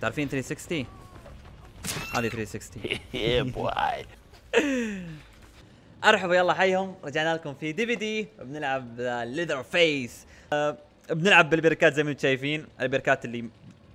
تعرفين 360؟ هذه 360. يا بواي. ارحبوا يلا حيهم، رجعنا لكم في دي في دي بنلعب ليذر فيس. بنلعب بالبركات زي ما انتم شايفين، البركات اللي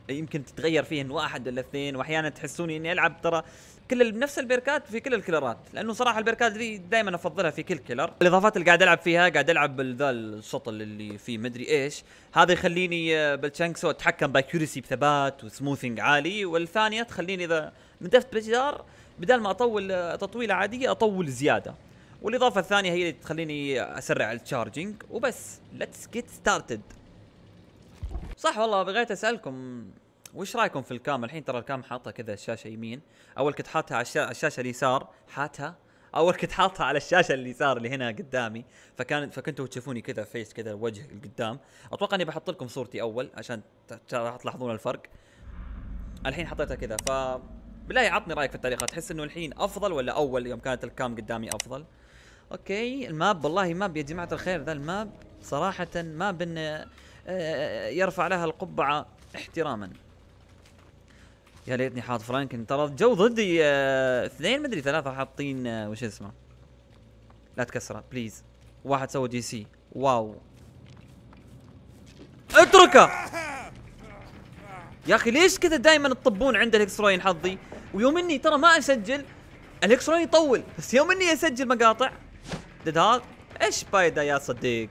يمكن تتغير فيهن واحد ولا اثنين، واحيانا تحسوني اني العب ترى كل بنفس البركات في كل الكلرات، لانه صراحه البركات ذي دائما افضلها في كل كلر. الاضافات اللي قاعد العب فيها، قاعد العب بذا الشطل اللي فيه مدري ايش، هذا يخليني بالشانكسو اتحكم باكيوريسي بثبات وسموثنج عالي، والثانيه تخليني اذا ندفت بجدار بدل ما اطول تطويله عاديه اطول زياده. والاضافه الثانيه هي اللي تخليني اسرع التشارجنج وبس. ليتس جيت ستارتد. صح والله بغيت اسالكم وش رايكم في الكام؟ الحين ترى الكام حاطه كذا الشاشه يمين، اول كنت حاطها على الشاشه اليسار، حاطها اول كنت حاطها على الشاشه اليسار اللي هنا قدامي، فكنتوا تشوفوني كذا فيس كذا وجه لقدام. اتوقع اني بحط لكم صورتي اول عشان راح تلاحظون الفرق. الحين حطيتها كذا، ف بالله عطني رايك في التعليقات، تحس انه الحين افضل ولا اول يوم كانت الكام قدامي افضل؟ اوكي. الماب والله ماب يا جماعه الخير، ذا الماب صراحه ماب ان يرفع لها القبعه احتراما. يا ليتني حاط فرانكن، ترى الجو ضدي اثنين مدري ثلاثه حاطين وش اسمه، لا تكسره بليز. واحد سوى جي سي، واو اتركه يا اخي. ليش كذا دائما تطبون عند الاكستروين حظي؟ ويوم اني ترى ما اسجل الاكستروين يطول، بس يوم اني اسجل مقاطع ديد هاغ ايش بايده يا صديق.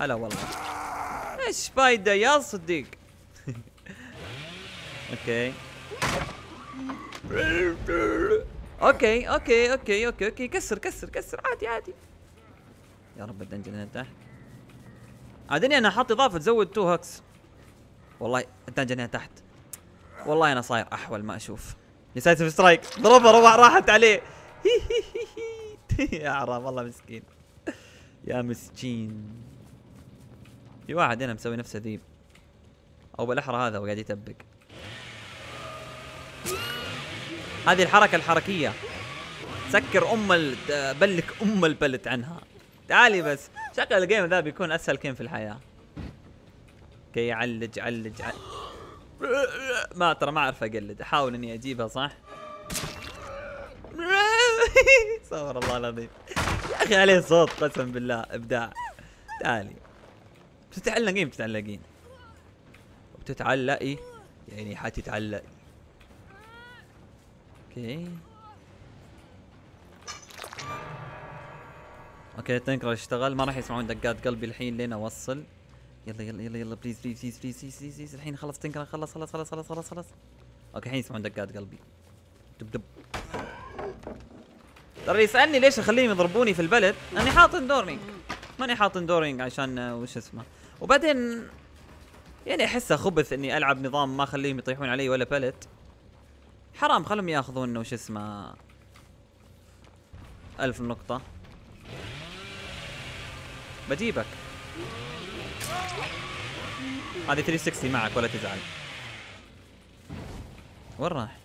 هلا والله ايش فايدة يا صديق. اوكي كسر عادي يا رب. الدنجن هنا تحت عادني، انا حاط اضافة تزود 2 هكس. والله الدنجن هنا تحت، والله انا صاير احول ما اشوف. يا ساتر سترايك ضربه راحت عليه. يا عرب والله مسكين، يا مسكين. في واحد هنا مسوي نفسه ذيب، او بالاحرى هذا وقاعد يتبك. هذه الحركه الحركيه سكر ام بلك ام البلت عنها. تعالي بس شغل الجيم ذا بيكون اسهل كيم في الحياه. اوكي علج. ما ترى ما اعرف اقلد، احاول اني اجيبها صح. صور الله العظيم يا اخي عليه صوت قسم بالله ابداع. تعالي بتتعلقين بتتعلقي يعني حتتعلقي. اوكي تنكر اشتغل، ما راح يسمعون دقات قلبي الحين لين اوصل. يلا بليز بليز الحين خلص تنكر، خلص. اوكي الحين يسمعون دقات قلبي. دب ترى يسالني ليش اخليهم يضربوني في البلد، انا حاطن دورينج، ماني حاطن دورينج عشان وش اسمه. وبعدين يعني احسها خبث اني العب نظام ما اخليهم يطيحون علي ولا بلت. حرام خلهم ياخذون وش اسمه 1000 نقطة. بجيبك. هذه 360 معك ولا تزعل. وين راح؟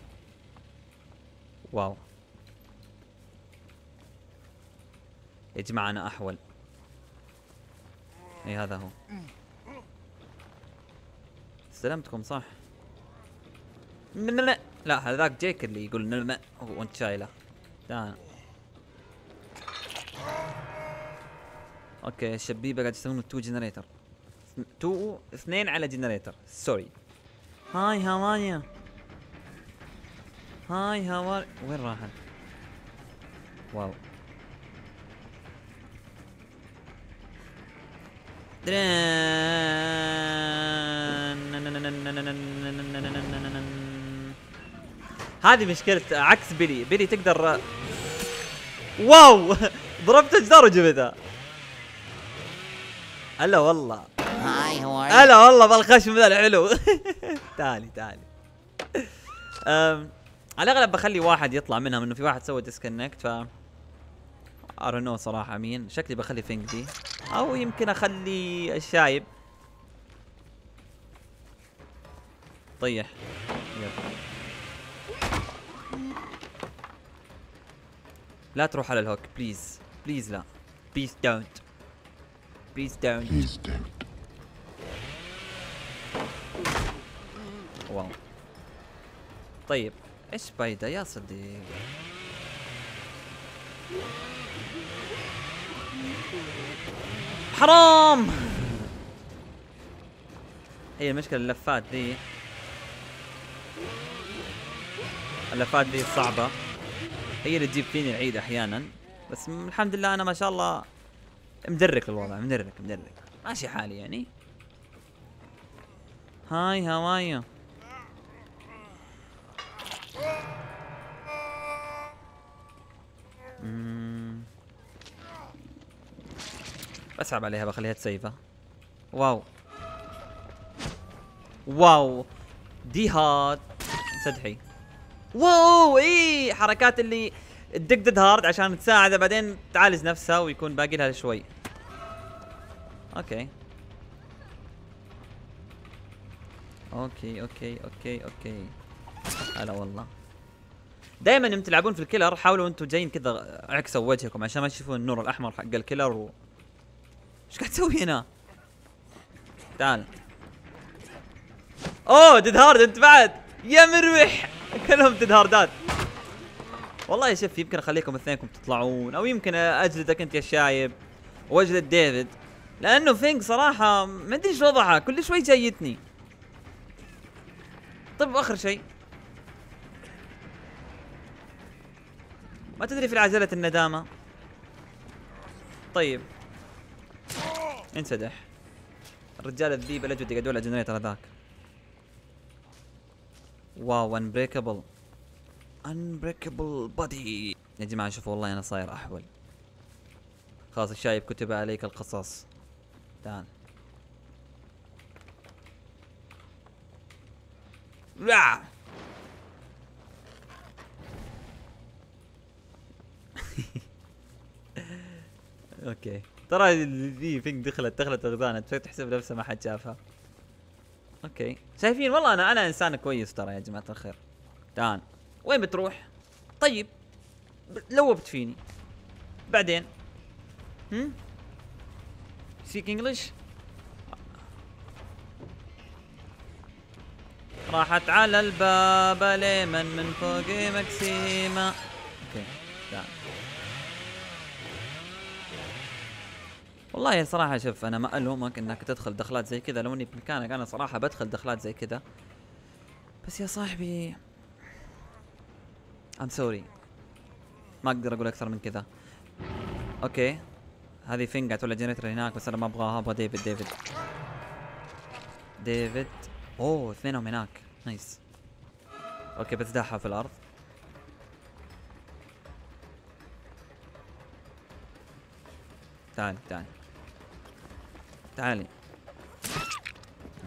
واو. يا جماعة انا احول. اي هذا هو. استلمتكم صح. لا هذاك جيك اللي يقول نلمأ وانت شايله. تعال. اوكي الشبيبه قاعد يستخدمون 2 جنريتر. 2 على جنريتر، سوري. هاي هاوانيا. هاي هاوار، وين راحت؟ واو. هذه مشكلة عكس بيلي تقدر. واو ضربت جدار وجبتها. هلا والله بالخشم ذا الحلو. تعالي على الاغلب بخلي واحد يطلع منها، انه في واحد سوى ديسكونكت. ف ارنو صراحة مين شكلي بخلي فينك دي، او يمكن اخلي الشايب طيح. لا تروح على الهوك بليز بليز، لا بليز دونت والله. طيب ايش بايدة يا صديقي؟ حرام. هي المشكلة اللفات دي، اللفات دي صعبة، هي اللي تجيب فيني العيد احيانا، بس الحمد لله انا ما شاء الله مدرك الوضع، مدرك ماشي حالي يعني. هاي هوايا. بسحب عليها بخليها تسيفه. واو واو دي هارد سدحي. واو اي حركات اللي تدقدد هارد عشان تساعده بعدين تعالج نفسها ويكون باقي لها شوي. اوكي اوكي اوكي اوكي اوكي. هلا والله. دائما لما تلعبون في الكيلر حاولوا انتم جايين كذا عكسوا وجهكم عشان ما تشوفون النور الاحمر حق الكيلر. و ايش قاعد تسوي هنا؟ تعال. اوه ديد هارد انت بعد يا مروح، كلهم ديد هاردات. والله يا شف يمكن اخليكم اثنينكم تطلعون، او يمكن اجلدك انت يا الشايب واجلد ديفيد، لانه فينج صراحه ما ادري ايش وضعها، كل شوي جايتني. طب اخر شيء ما تدري في العجله الندامه. طيب انسدح الرجال الذيب الأجود يقعدون على الجنريتر هذاك. واو انبريكبل بادي. يا جماعه شوفوا والله انا صاير احول. خلاص الشايب كتب عليك القصاص. تعال. لا اوكي ترى ذي فينج دخلت غزانة تحسب نفسها ما حد شافها. اوكي شايفين والله انا انسان كويس ترى يا جماعة الخير. تعال وين بتروح؟ طيب لوبت فيني بعدين. سبيك انجلش. راحت على الباب ليمن من فوق مكسيمة. اوكي تعال. والله صراحة شوف انا ما الومك انك تدخل دخلات زي كذا، لو اني بمكانك انا صراحة بدخل دخلات زي كذا، بس يا صاحبي I'm sorry ما اقدر اقول اكثر من كذا. اوكي هذه فينج قاعد تولع جنريتر هناك، بس انا ما ابغاها، ابغى ديفيد. اوه اثنينهم هناك نايس. اوكي بتداحها في الارض. تعال تعال تعالي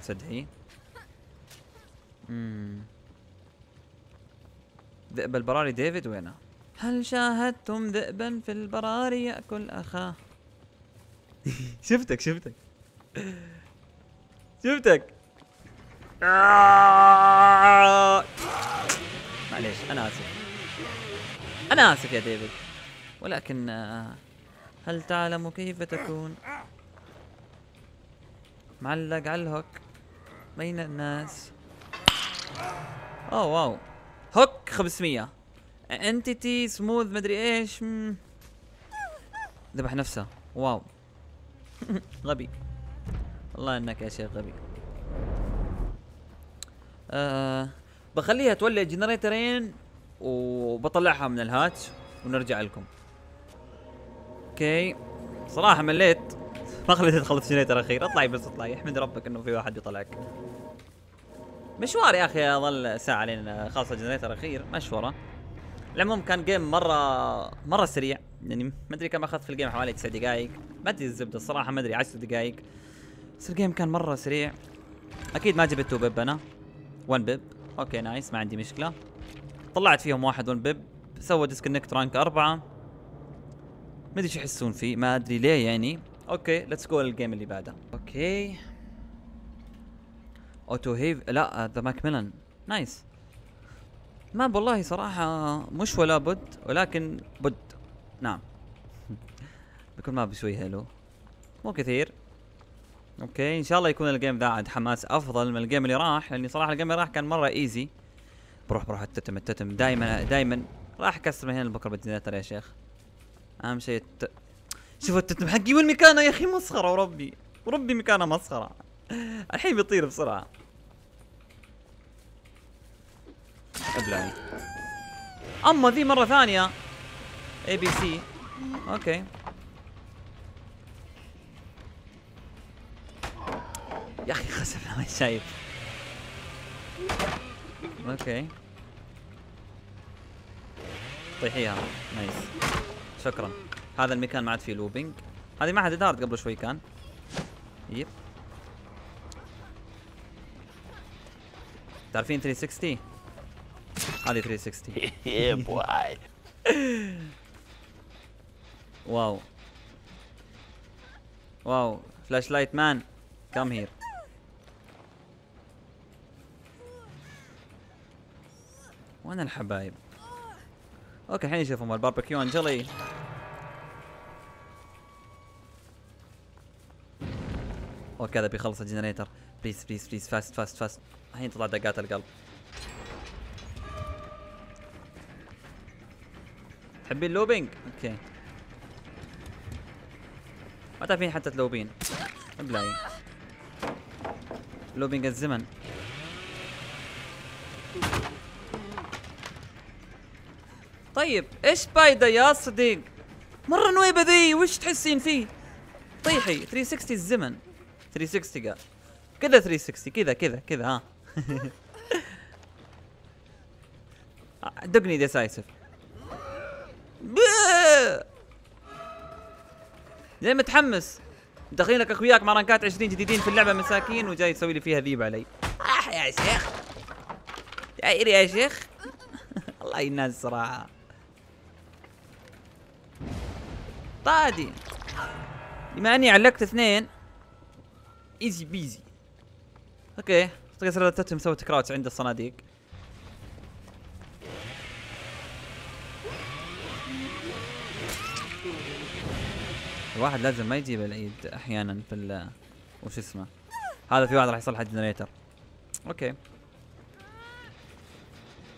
صدقي. ذئب البراري ديفيد وينه؟ هل شاهدتم ذئبا في البراري يأكل اخاه؟ شفتك معليش انا اسف يا ديفيد، ولكن هل تعلم كيف تكون معلق على الهوك بين الناس؟ اوه واو هوك 500 انتيتي سموث مدري ايش. ذبح نفسه. واو غبي والله انك يا شيخ غبي. بخليها تولع جنريترين وبطلعها من الهاتش ونرجع لكم. اوكي صراحة مليت ما خليتها تخلص جنريتر اخير. اطلعي بس اطلعي، احمد ربك انه في واحد يطلعك. مشوار يا اخي اظل ساعة لين خلص الجنريتر اخير مشوره. العموم كان جيم مرة سريع، يعني ما ادري كم اخذت في الجيم، حوالي 9 دقائق ما ادري الزبدة الصراحة، ما ادري 10 دقائق، بس الجيم كان مرة سريع. اكيد ما جبت 2 بيب انا، 1 بيب اوكي نايس ما عندي مشكلة. طلعت فيهم واحد 1 بيب سوى ديسكونكت رانك 4، ما ادري شو يحسون فيه ما ادري ليه يعني. اوكي ليتس جو للجيم اللي بعده. اوكي اوتو هيف لا ذا ماكميلان نايس. ما والله صراحة مش ولا بد ولكن بد. نعم بكل ما بشوي هلو مو كثير اوكي ان شاء الله يكون الجيم ذا عاد حماس افضل من الجيم اللي راح، لاني صراحه الجيم اللي راح كان مره ايزي. بروح التتم دائما راح اكسر من هنا لبكره بالجنريتر يا شيخ. اهم شيء شوفوا التتم حقي وين مكانه يا اخي، مسخره وربي وربي مكانه مسخره. الحين بيطير بسرعه. ابلعي. اما ذي مره ثانيه اي بي سي. اوكي يا اخي خسفنا ما شايف. اوكي طيحيها نايس شكرا. هذا المكان ما عاد فيه لوبينج، هذه ما حد دارت قبل شوي كان. يب تعرفين 360 هذه 360 يا بواي. واو واو فلاش لايت مان كم هير. وين الحبايب؟ اوكي الحين نشوفهم الباربيكيو انجلي. اوكي هذا بيخلص الجنريتر. بليز بليز بليز فاست فاست فاست. الحين تطلع دقات القلب. تحبين اللوبينج؟ اوكي ما تعرفين حتى تلوبين. ابلعي لوبينج الزمن. طيب ايش بايده يا صديق؟ مرة نويبة ذي وش تحسين فيه؟ طيحي 360 الزمن. 360 قال كذا 360 كذا كذا كذا ها. دقني ديسايسف زي متحمس. داخلين لك اخوياك مارانكات 20 جديدين في اللعبة مساكين وجاي تسوي لي فيها ذيب علي. اح يا شيخ داير يا شيخ. الله يناس صراحة طادي. بما اني علقت اثنين ايزي بيزي. اوكي تقدر تتم سوي كراوتش عند الصناديق. الواحد لازم ما يجيب العيد احيانا في ال وش اسمه. هذا في واحد راح يصلح الجنريتر. اوكي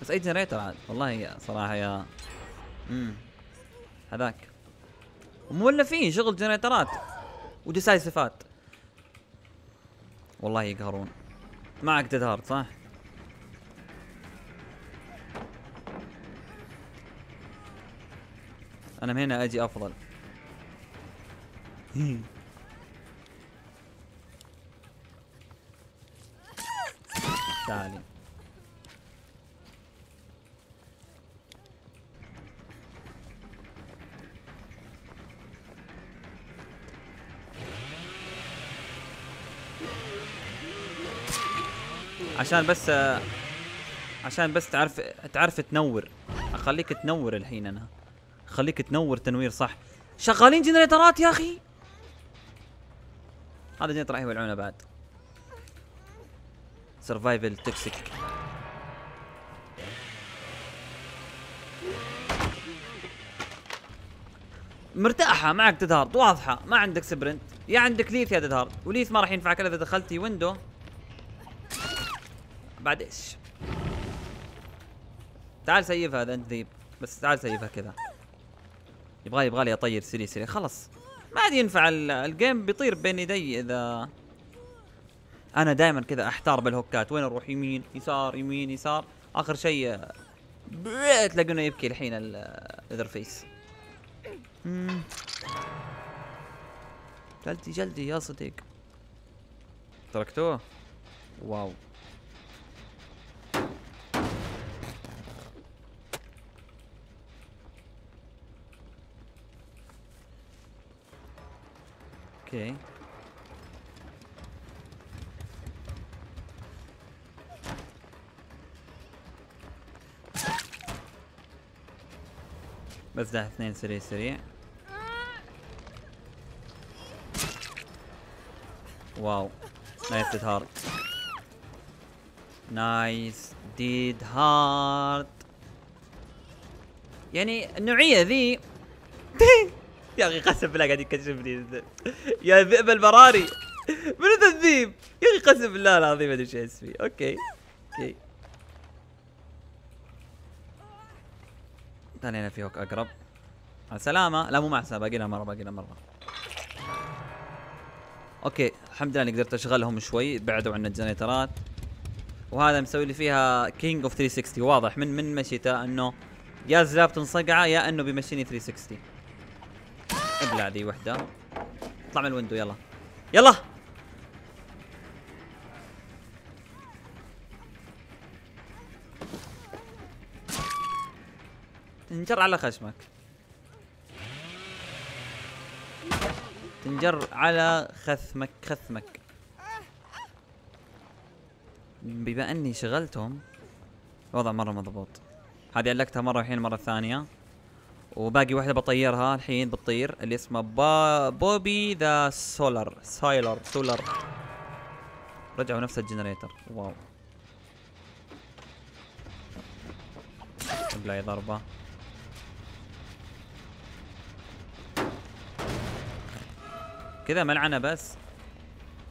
بس اي جنريتر عاد والله يا صراحه يا هذاك ومولفين شغل جنريترات وديسايسفات والله يقهرون. معك ديد هارد صح؟ انا من هنا اجي افضل. تعالي عشان بس تعرف تنور. اخليك تنور الحين انا. خليك تنور تنوير صح. شغالين جنريترات يا اخي. هذا جنريتر راح يولعونه بعد. سرفايفل توكسيك. مرتاحة معك ديد هارد واضحة. ما عندك سبرنت يا عندك ليث يا ديد هارد، وليث ما راح ينفعك الا اذا دخلتي ويندو. بعد ايش؟ تعال سيفها هذا انت ذيب، بس تعال سيفها كذا. يبغالي اطير سريع سريع خلاص. ما عاد ينفع الجيم بيطير بين يدي اذا انا دائما كذا احتار بالهوكات وين اروح يمين يسار يمين يسار. اخر شيء تلاقونه يبكي الحين الاذرفيس. جلدي جلدي يا صديق. تركتوه؟ واو اوكي. بفتح اثنين سريع سريع. واو نايس ديد هارد. نايس ديد هارد. يعني النوعية ذي يا اخي قسم بالله قاعد يكشفني يا ذئب البراري منو تذيب يا اخي؟ قسم بالله العظيم ما ادري ايش احس فيه. اوكي اوكي ثاني، هنا في هوك اقرب. على سلامة. لا مو معسى، باقي لها مرة، باقي لها مرة. اوكي الحمد لله اني قدرت اشغلهم شوي، بعدوا عن الجنريترات. وهذا مسوي لي فيها كينج اوف 360، واضح من مشيته انه يا زلاب تنصقعه يا انه بيمشيني 360. ابلع ذي وحدة. اطلع من الويندو يلا يلا. تنجر على خشمك، تنجر على خثمك خثمك. بما اني شغلتهم الوضع مره مضبوط. هذه علقتها مره الحين مره ثانيه، وباقي واحده بطيرها الحين، بتطير اللي اسمه بوبي ذا سولر سولر. رجعوا نفس الجنريتر، واو. ابلعي ضربه. كذا ملعنه بس.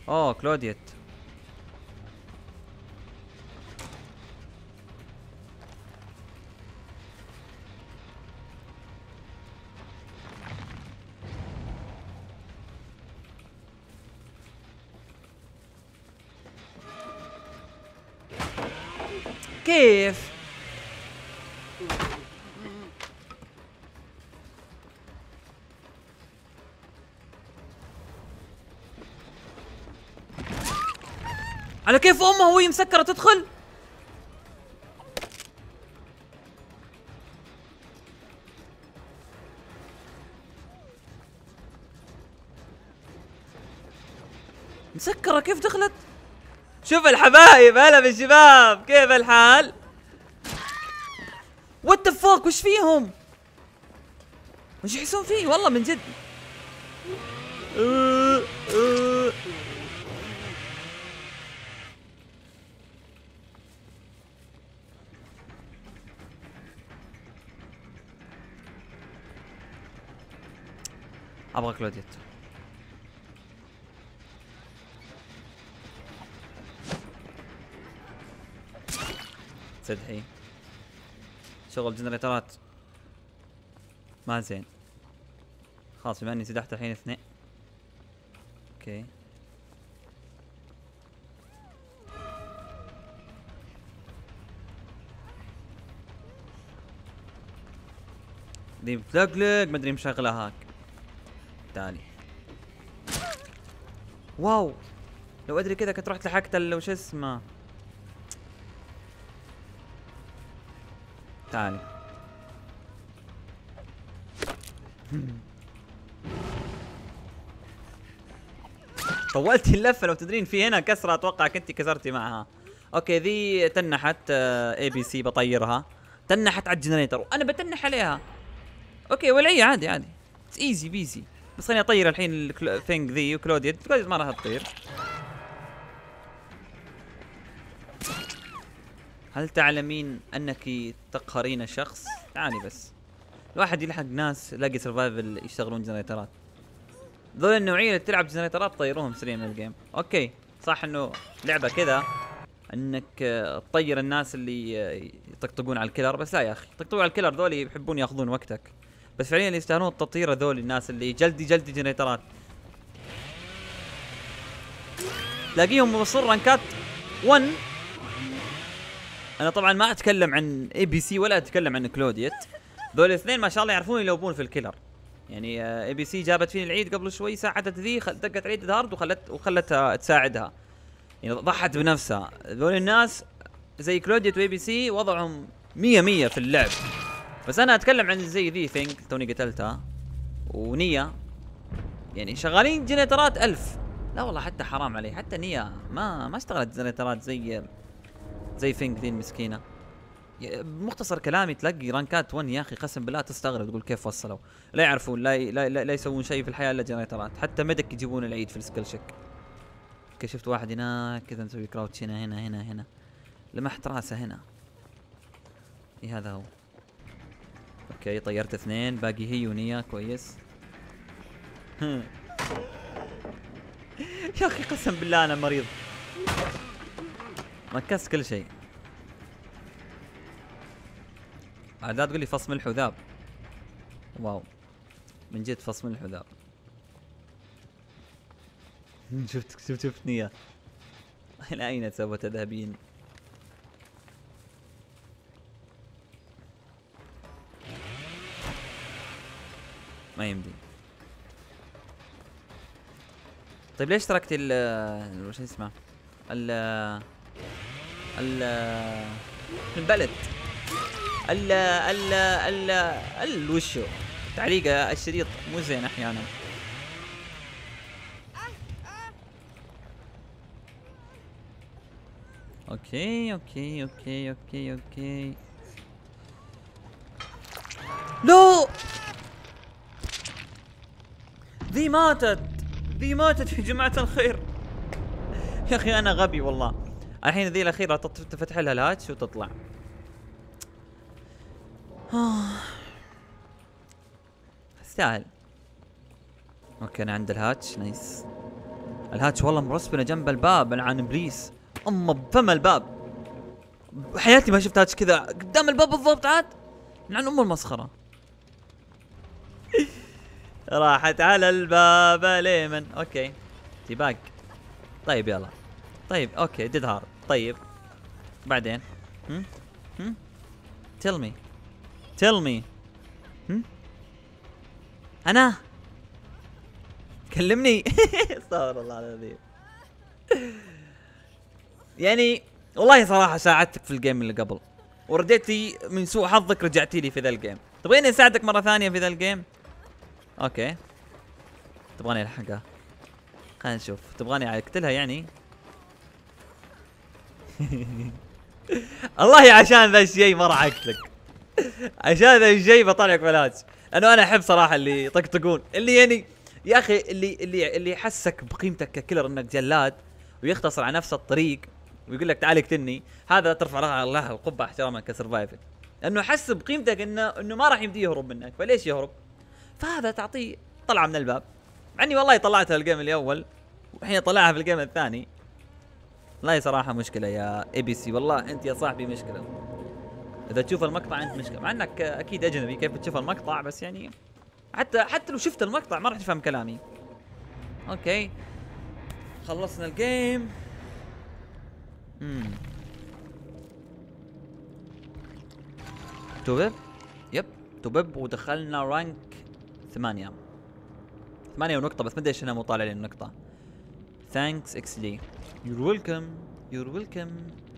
اوه كلوديت. كيف؟ على كيف امه وهي مسكره تدخل؟ مسكره كيف دخلت؟ شوف الحبايب، هلا بالشباب، كيف الحال؟ وات ذا فوك، وش فيهم؟ وش يحسون فيه؟ والله من جد. ابغى كلوديت. تدحي شغل جنريترات ما زين. خلاص بما اني سدحت الحين اثنين. اوكي دي بتلقلق، مدري مشغله هاك تاني. واو لو ادري كذا كنت رحت لحقت وش اسمه. تعالي طولتي اللفه لو تدرين في هنا كسره، اتوقع كنتي كسرتي معها. اوكي ذي تنحت اي بي سي، بطيرها تنحت على الجنريتر وانا بتنح عليها. اوكي ولعيه عادي عادي، اتس ايزي بيزي. بس خليني اطير الحين الثينج ذي وكلوديت. كلوديت ما راح تطير. هل تعلمين أنك تقهرين شخص؟ تعالي بس. الواحد يلحق ناس لاقي سرفايفل يشتغلون جنريترات. ذول النوعية اللي تلعب جنريترات طيروهم سريع من الجيم. اوكي صح انه لعبة كذا انك تطير الناس اللي يطقطقون على الكيلر، بس لا يا اخي، يطقطقون على الكيلر ذول يحبون ياخذون وقتك، بس فعليا اللي يستاهلون التطير ذول الناس اللي جلدي جنريترات. تلاقيهم وصول رانكات 1. انا طبعا ما اتكلم عن اي بي سي ولا اتكلم عن كلوديت، ذول الاثنين ما شاء الله يعرفون يلوبون في الكيلر. يعني اي بي سي جابت فيني العيد قبل شوي، ساعدت ذي، دقت عيد هارد وخلتها تساعدها، يعني ضحت بنفسها. ذول الناس زي كلوديت واي بي سي وضعهم 100% في اللعب، بس انا اتكلم عن زي ذي ثينك توني قتلتها ونيا، يعني شغالين جنريترات 1000. لا والله حتى حرام عليه، حتى نيا ما اشتغلت جنريترات زي فينك ذي المسكينه. بمختصر كلامي تلاقي رانكات 1 يا اخي قسم بالله تستغرب، تقول كيف وصلوا؟ لا يعرفون، لا يسوون شيء في الحياه الا جنريترات. حتى ميدك يجيبون العيد في السكيل شيك. اوكي شفت واحد هناك كذا مسوي كراوتش هنا هنا هنا هنا، لمحت راسه هنا. اي هذا هو. اوكي طيرت اثنين، باقي هي ونيا كويس. يا اخي قسم بالله انا مريض. ركزت كل شيء. عاد لا تقول لي فص ملح وذاب. واو. من جد فص ملح وذاب. شفتني اياه. الى اين سوف تذهبين؟ ما يمدي. طيب ليش تركت ال شو اسمه؟ البلد ال ال ال ال وشو تعليقه الشريط مو زين احيانا. اوكي اوكي اوكي اوكي اوكي. لو ذي ماتت، ذي ماتت يا جماعة الخير. يا اخي انا غبي والله. الحين ذي الاخيرة تفتح لها الهاتش وتطلع. تستاهل. اوكي انا عند الهاتش، نايس. الهاتش والله مرسبنا جنب الباب لعن ابليس. اما بفم الباب. بحياتي ما شفت هاتش كذا قدام الباب بالضبط عاد. لعن ام المسخرة. راحت على الباب ليمن. اوكي تيباك. طيب يلا. طيب اوكي ديد هارد. طيب بعدين تيل مي تيل مي انا كلمني. استغفر الله العظيم. يعني والله صراحه ساعدتك في الجيم اللي قبل ورديتي من سوء حظك، رجعتي لي في ذا الجيم. تبغيني اساعدك مره ثانيه في ذا الجيم؟ اوكي تبغاني الحقها؟ خلينا نشوف. تبغاني اقتلها يعني؟ الله عشان ذا الشيء ما راح اقتلك. عشان ذا الشيء بطلعك بلاش، لانه انا احب صراحه اللي يطقطقون، اللي يعني يا اخي اللي يحسك بقيمتك ككيلر انك جلاد ويختصر على نفسه الطريق ويقول لك تعال اقتلني، هذا ترفع له القبه احتراما كسرفايفل، لانه حس بقيمتك انه ما راح يمديه يهرب منك، فليش يهرب؟ فهذا تعطيه طلعه من الباب. مع اني والله طلعتها الجيم الاول والحين طلعها في الجيم الثاني. والله صراحة مشكلة يا اي بي سي، والله انت يا صاحبي مشكلة. إذا تشوف المقطع انت مشكلة، مع انك اكيد اجنبي كيف بتشوف المقطع، بس يعني حتى لو شفت المقطع ما راح تفهم كلامي. اوكي خلصنا الجيم. توبب يب توبب، ودخلنا رانك 8 8 ونقطة، بس ما ادري ايش انا مو طالع لي النقطة. ثانكس اكس لي. يور ويلكم يور ويلكم.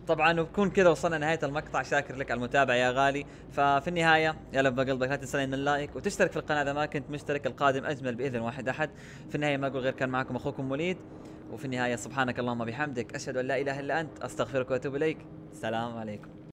طبعا بكون كذا وصلنا نهايه المقطع. شاكر لك على المتابعه يا غالي. ففي النهايه يا لب قلبك لا تنسى من لايك وتشترك في القناه اذا ما كنت مشترك. القادم اجمل باذن واحد احد. في النهايه ما اقول غير كان معكم اخوكم وليد، وفي النهايه سبحانك اللهم وبحمدك اشهد ان لا اله الا انت استغفرك واتوب اليك. السلام عليكم.